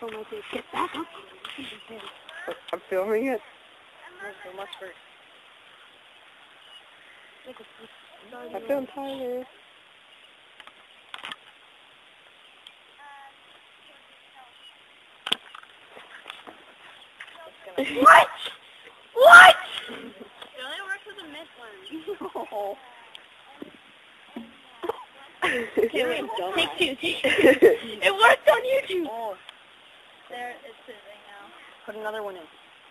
Somebody get back up. I'm filming it. There's so much for it. I feel tired. What? What? It only works with the mid one. No. Can we take two? It worked on YouTube. Oh. There, it's sitting now. Put another one in.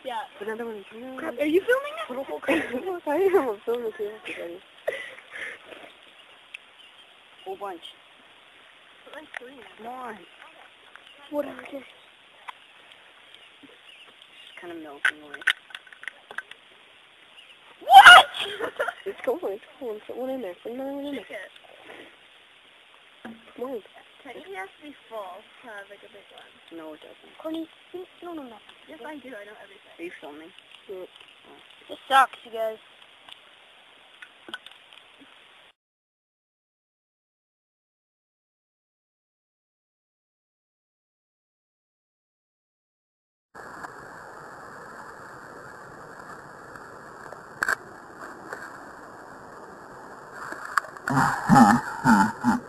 Yeah. Put another one in. Crap, are you filming that? Put a whole crap. I am. I'm filming too. Whole bunch. Put like three now. Come on. What is this? Kind of melting away. What? It's going, it's going. Put one in there. Put another one in there. Come on. Technically, it has to be full to have like a big one. No, it doesn't. Courtney, you don't know nothing. Yes, I do. I know everything. Are you filming? Yep. Oh. This sucks, you guys.